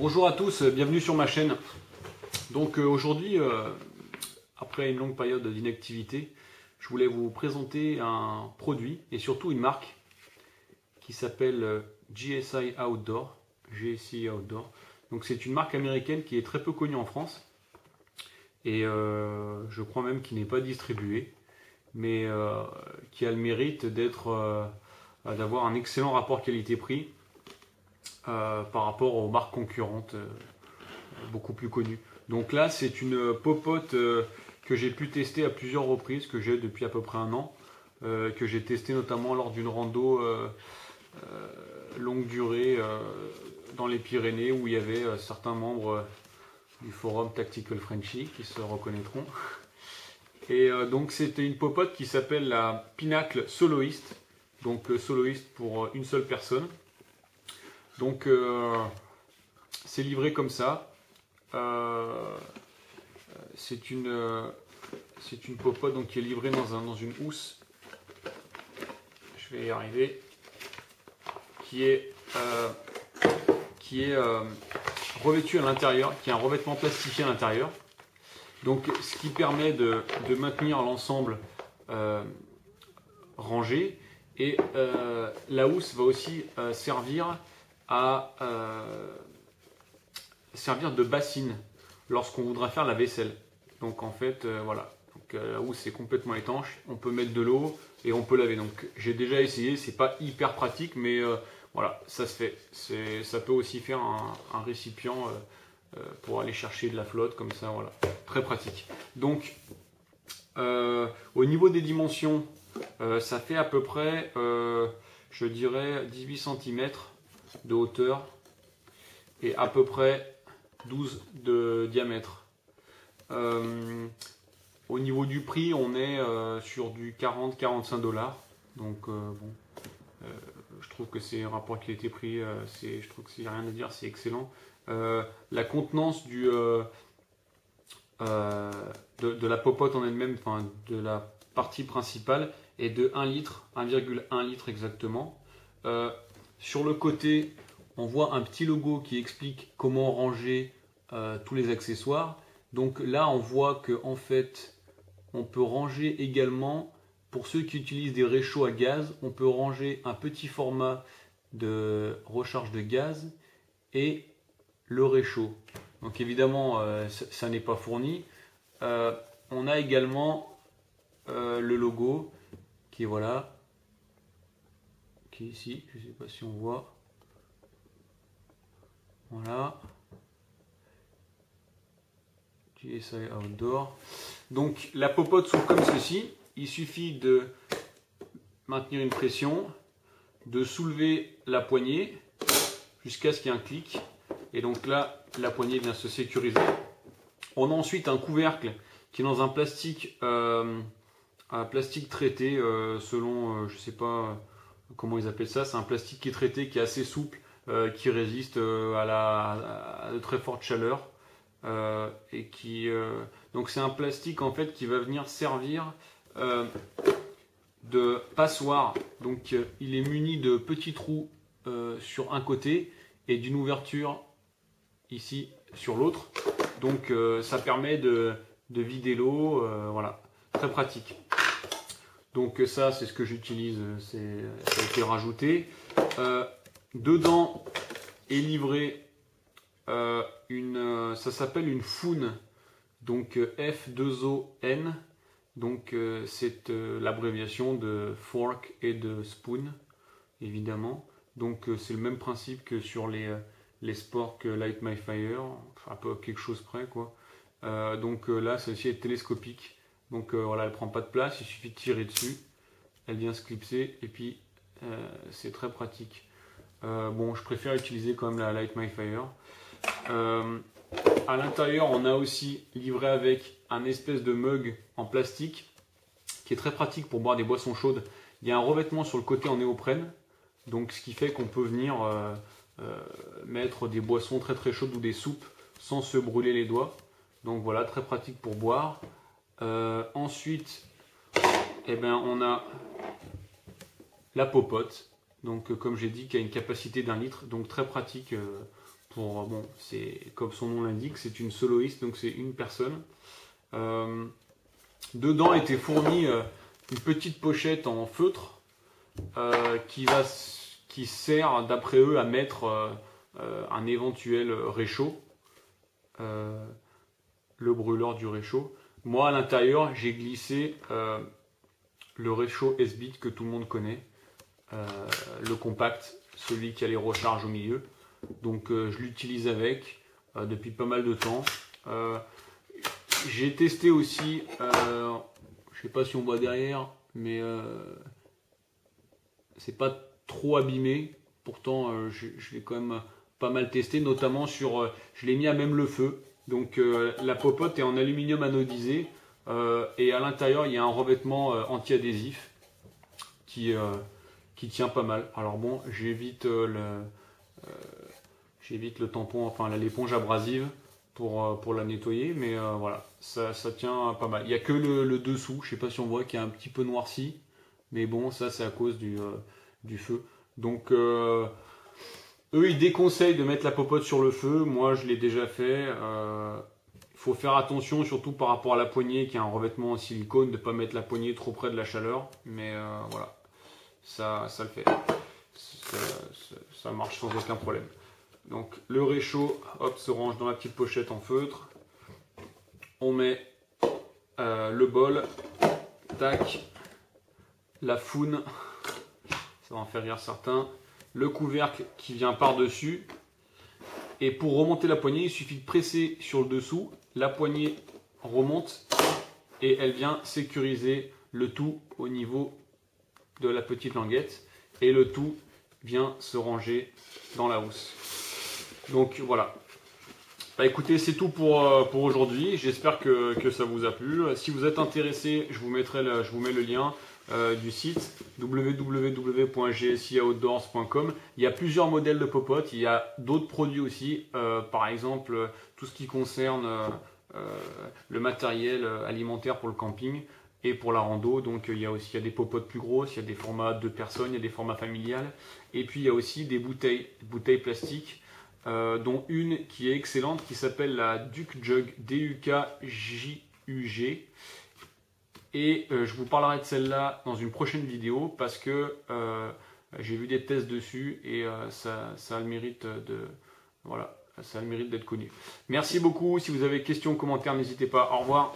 Bonjour à tous, bienvenue sur ma chaîne. Donc aujourd'hui, après une longue période d'inactivité, je voulais vous présenter un produit et surtout une marque qui s'appelle GSI Outdoors. GSI Outdoors. Donc c'est une marque américaine qui est très peu connue en France et je crois même qu'il n'est pas distribué, mais qui a le mérite d'être, d'avoir un excellent rapport qualité-prix par rapport aux marques concurrentes beaucoup plus connues. Donc là c'est une popote que j'ai pu tester à plusieurs reprises, que j'ai depuis à peu près un an, que j'ai testé notamment lors d'une rando longue durée dans les Pyrénées où il y avait certains membres du forum Tactical Frenchy qui se reconnaîtront. Et donc c'était une popote qui s'appelle la Pinnacle Soloist, donc soloist pour une seule personne. Donc c'est livré comme ça, c'est une popote donc, qui est livrée dans une housse, je vais y arriver, qui est revêtue à l'intérieur, qui a un revêtement plastifié à l'intérieur, donc ce qui permet de maintenir l'ensemble rangé, et la housse va aussi servir de bassine lorsqu'on voudra faire la vaisselle. Donc en fait voilà, donc, la housse est complètement étanche, on peut mettre de l'eau et on peut laver. Donc j'ai déjà essayé, c'est pas hyper pratique, mais voilà, ça se fait. Ça peut aussi faire un récipient pour aller chercher de la flotte comme ça, voilà, très pratique. Donc au niveau des dimensions, ça fait à peu près je dirais 18 cm de hauteur et à peu près 12 de diamètre. Au niveau du prix, on est sur du 40-45 $. Donc bon, je trouve que c'est un rapport qui a été pris, je trouve que c'est rien à dire, c'est excellent. La contenance de la popote en elle-même, enfin de la partie principale, est de 1 litre, 1,1 litre exactement. Sur le côté, on voit un petit logo qui explique comment ranger tous les accessoires. Donc là, on voit que en fait, on peut ranger également, pour ceux qui utilisent des réchauds à gaz, on peut ranger un petit format de recharge de gaz et le réchaud. Donc évidemment, ça n'est pas fourni. On a également le logo qui est voilà, ici, je ne sais pas si on voit, voilà, GSI Outdoors. Donc la popote s'ouvre comme ceci, il suffit de maintenir une pression, de soulever la poignée jusqu'à ce qu'il y ait un clic, et donc là la poignée vient se sécuriser. On a ensuite un couvercle qui est dans un plastique traité selon je sais pas comment ils appellent ça, c'est un plastique qui est traité, qui est assez souple, qui résiste à de très fortes chaleurs, et qui donc c'est un plastique en fait qui va venir servir de passoire. Donc il est muni de petits trous sur un côté et d'une ouverture ici sur l'autre, donc ça permet de vider l'eau, voilà, très pratique. Donc ça, c'est ce que j'utilise, ça a été rajouté. Dedans est livré ça s'appelle une Foon, donc F2ON, donc c'est l'abréviation de fork et de spoon, évidemment. Donc c'est le même principe que sur les sports que Light My Fire, enfin, un peu quelque chose près quoi. Donc là, celle-ci est télescopique. Donc voilà, elle prend pas de place, il suffit de tirer dessus, elle vient se clipser et puis c'est très pratique. Bon, je préfère utiliser quand même la Light My Fire. À l'intérieur, on a aussi livré avec un espèce de mug en plastique qui est très pratique pour boire des boissons chaudes. Il y a un revêtement sur le côté en néoprène, donc ce qui fait qu'on peut venir mettre des boissons très très chaudes ou des soupes sans se brûler les doigts. Donc voilà, très pratique pour boire. Ensuite, eh ben, on a la popote, donc comme j'ai dit, qui a une capacité d'1 litre, donc très pratique pour, bon, c'est comme son nom l'indique, c'est une soloiste, donc c'est une personne. Dedans était fournie une petite pochette en feutre qui sert d'après eux à mettre un éventuel réchaud, le brûleur du réchaud. Moi à l'intérieur j'ai glissé le réchaud Esbit que tout le monde connaît, le compact, celui qui a les recharges au milieu. Donc je l'utilise avec depuis pas mal de temps. J'ai testé aussi, je sais pas si on voit derrière, mais c'est pas trop abîmé. Pourtant je l'ai quand même pas mal testé, notamment sur, je l'ai mis à même le feu. Donc la popote est en aluminium anodisé et à l'intérieur il y a un revêtement anti-adhésif qui tient pas mal. Alors bon, j'évite le tampon, enfin l'éponge abrasive pour la nettoyer, mais voilà, ça tient pas mal. Il n'y a que le dessous, je sais pas si on voit, qui est un petit peu noirci, mais bon, ça c'est à cause du feu. Donc eux ils déconseillent de mettre la popote sur le feu, moi je l'ai déjà fait. Faut faire attention surtout par rapport à la poignée qui a un revêtement en silicone, de ne pas mettre la poignée trop près de la chaleur, mais voilà, ça le fait. Ça marche sans aucun problème. Donc le réchaud, hop, se range dans la petite pochette en feutre. On met le bol, tac, la foune, ça va en faire rire certains, le couvercle qui vient par-dessus. Et pour remonter la poignée, il suffit de presser sur le dessous, la poignée remonte et elle vient sécuriser le tout au niveau de la petite languette. Et le tout vient se ranger dans la housse. Donc voilà. Bah écoutez, c'est tout pour aujourd'hui. J'espère que ça vous a plu. Si vous êtes intéressé, je vous mets le lien du site www.gsioutdoors.com. Il y a plusieurs modèles de popotes. Il y a d'autres produits aussi. Par exemple, tout ce qui concerne le matériel alimentaire pour le camping et pour la rando. Donc il y a des popotes plus grosses, il y a des formats 2 personnes, il y a des formats familiales, et puis il y a aussi des bouteilles plastiques, dont une qui est excellente, qui s'appelle la Duke Jug, D-U-K-J-U-G, et je vous parlerai de celle-là dans une prochaine vidéo, parce que j'ai vu des tests dessus, et ça a le mérite de... Voilà, ça a le mérite d'être connu. Merci beaucoup, si vous avez questions, commentaires, n'hésitez pas, au revoir.